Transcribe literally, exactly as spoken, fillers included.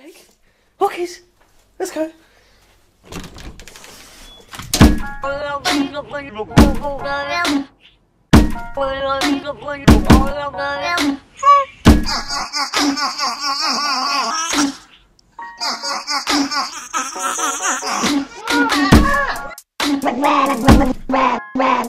Jake? Hockeys! Let's go! Blah blah blah blah blah blah